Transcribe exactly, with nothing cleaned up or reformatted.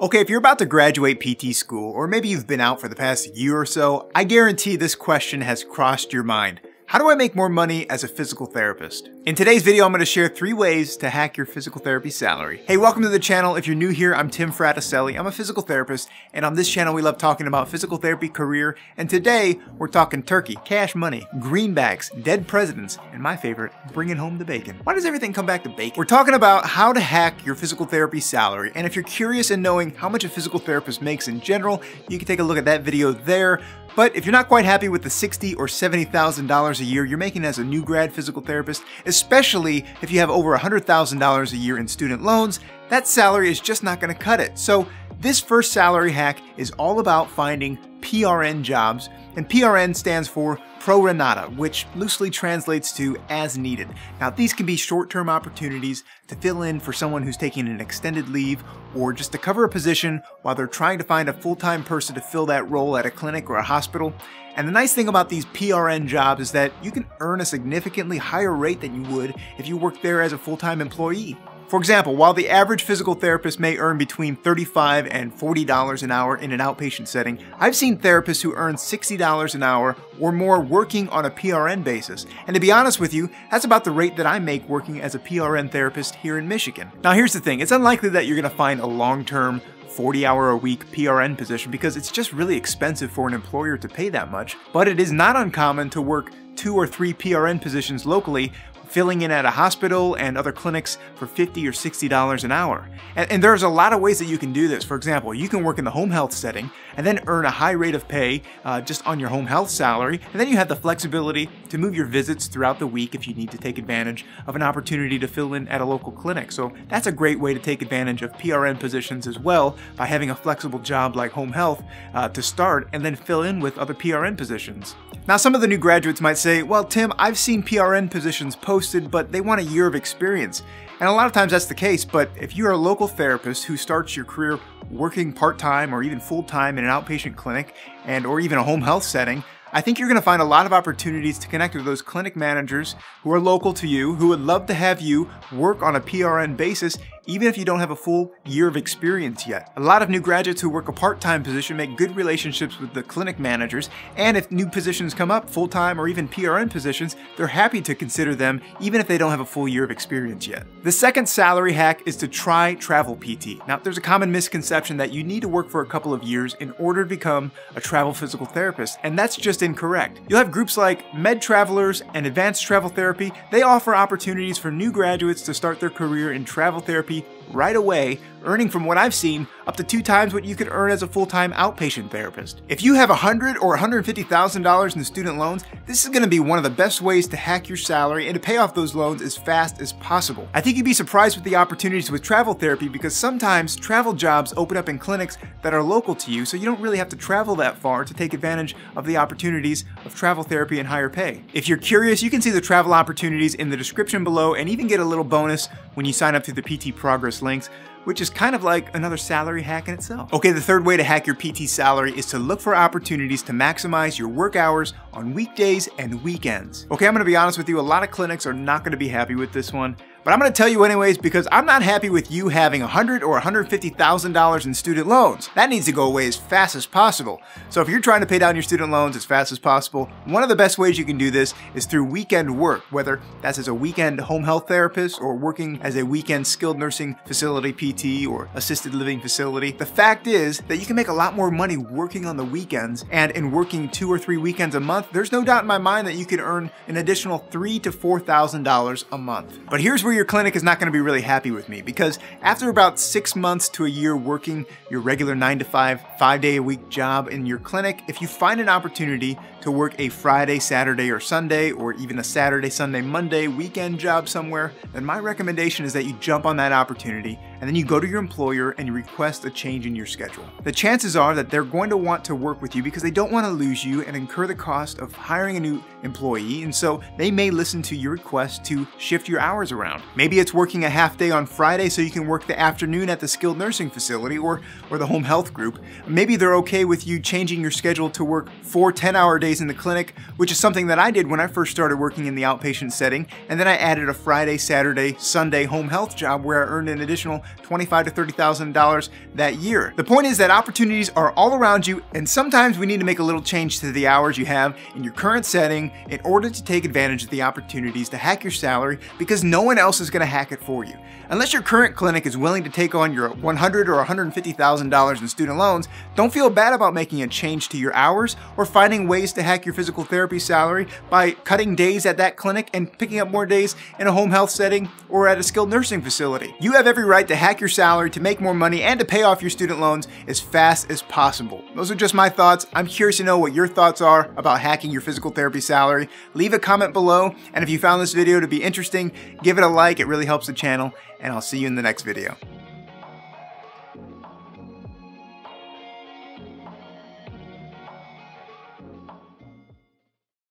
Okay, if you're about to graduate P T school, or maybe you've been out for the past year or so, I guarantee this question has crossed your mind. How do I make more money as a physical therapist? In today's video, I'm going to share three ways to hack your physical therapy salary. Hey, welcome to the channel. If you're new here, I'm Tim Fraticelli. I'm a physical therapist, and on this channel, we love talking about physical therapy career, and today, we're talking turkey, cash money, greenbacks, dead presidents, and my favorite, bringing home the bacon. Why does everything come back to bacon? We're talking about how to hack your physical therapy salary, and if you're curious in knowing how much a physical therapist makes in general, you can take a look at that video there. But if you're not quite happy with the sixty thousand dollars or seventy thousand dollars a year you're making as a new grad physical therapist, especially if you have over one hundred thousand dollars a year in student loans, that salary is just not going to cut it. So this first salary hack is all about finding P R N jobs, and P R N stands for pro rata, which loosely translates to as needed. Now, these can be short-term opportunities to fill in for someone who's taking an extended leave, or just to cover a position while they're trying to find a full-time person to fill that role at a clinic or a hospital. And the nice thing about these P R N jobs is that you can earn a significantly higher rate than you would if you worked there as a full-time employee. For example, while the average physical therapist may earn between thirty-five dollars and forty dollars an hour in an outpatient setting, I've seen therapists who earn sixty dollars an hour or more working on a P R N basis. And to be honest with you, that's about the rate that I make working as a P R N therapist here in Michigan. Now here's the thing, it's unlikely that you're going to find a long-term forty hour a week P R N position because it's just really expensive for an employer to pay that much, but it is not uncommon to work two or three P R N positions locally, filling in at a hospital and other clinics for fifty dollars or sixty dollars an hour. And, and there's a lot of ways that you can do this. For example, you can work in the home health setting and then earn a high rate of pay uh, just on your home health salary, and then you have the flexibility to move your visits throughout the week if you need to take advantage of an opportunity to fill in at a local clinic. So that's a great way to take advantage of P R N positions as well, by having a flexible job like home health uh, to start and then fill in with other P R N positions. Now, some of the new graduates might say, well, Tim, I've seen P R N positions posted Posted, but they want a year of experience. And a lot of times that's the case, but if you're a local therapist who starts your career working part-time or even full-time in an outpatient clinic and or even a home health setting, I think you're going to find a lot of opportunities to connect with those clinic managers who are local to you, who would love to have you work on a P R N basis, even if you don't have a full year of experience yet. A lot of new graduates who work a part-time position make good relationships with the clinic managers, and if new positions come up, full-time or even P R N positions, they're happy to consider them even if they don't have a full year of experience yet. The second salary hack is to try travel P T. Now, there's a common misconception that you need to work for a couple of years in order to become a travel physical therapist, and that's just incorrect. You'll have groups like Med Travelers and Advanced Travel Therapy. They offer opportunities for new graduates to start their career in travel therapy right away, earning, from what I've seen, up to two times what you could earn as a full-time outpatient therapist. If you have one hundred thousand dollars or one hundred fifty thousand dollars in student loans, this is going to be one of the best ways to hack your salary and to pay off those loans as fast as possible. I think you'd be surprised with the opportunities with travel therapy, because sometimes travel jobs open up in clinics that are local to you, so you don't really have to travel that far to take advantage of the opportunities of travel therapy and higher pay. If you're curious, you can see the travel opportunities in the description below and even get a little bonus when you sign up through the P T Progress links, which is kind of like another salary hack in itself. Okay, the third way to hack your P T salary is to look for opportunities to maximize your work hours on weekdays and weekends. Okay, I'm gonna be honest with you, a lot of clinics are not gonna be happy with this one, but I'm gonna tell you anyways, because I'm not happy with you having one hundred thousand dollars or one hundred fifty thousand dollars in student loans. That needs to go away as fast as possible. So if you're trying to pay down your student loans as fast as possible, one of the best ways you can do this is through weekend work, whether that's as a weekend home health therapist or working as a weekend skilled nursing facility P T or assisted living facility. The fact is that you can make a lot more money working on the weekends, and in working two or three weekends a month, there's no doubt in my mind that you could earn an additional three to four thousand dollars a month. But here's where your clinic is not going to be really happy with me, because after about six months to a year working your regular nine to five, five day a week job in your clinic, if you find an opportunity to work a Friday, Saturday, or Sunday, or even a Saturday, Sunday, Monday weekend job somewhere, then my recommendation is that you jump on that opportunity and then you go to your employer and you request a change in your schedule. The chances are that they're going to want to work with you because they don't want to lose you and incur the cost of hiring a new employee, and so they may listen to your request to shift your hours around. Maybe it's working a half day on Friday so you can work the afternoon at the skilled nursing facility or, or the home health group. Maybe they're okay with you changing your schedule to work four ten-hour days in the clinic, which is something that I did when I first started working in the outpatient setting, and then I added a Friday, Saturday, Sunday home health job where I earned an additional twenty-five thousand to thirty thousand dollars that year. The point is that opportunities are all around you, and sometimes we need to make a little change to the hours you have in your current setting in order to take advantage of the opportunities to hack your salary, because no one else is going to hack it for you. Unless your current clinic is willing to take on your one hundred thousand dollars or one hundred fifty thousand dollars in student loans, don't feel bad about making a change to your hours or finding ways to hack your physical therapy salary by cutting days at that clinic and picking up more days in a home health setting or at a skilled nursing facility. You have every right to hack your salary to make more money and to pay off your student loans as fast as possible. Those are just my thoughts. I'm curious to know what your thoughts are about hacking your physical therapy salary. Leave a comment below, and if you found this video to be interesting, give it a like. It really helps the channel, and I'll see you in the next video.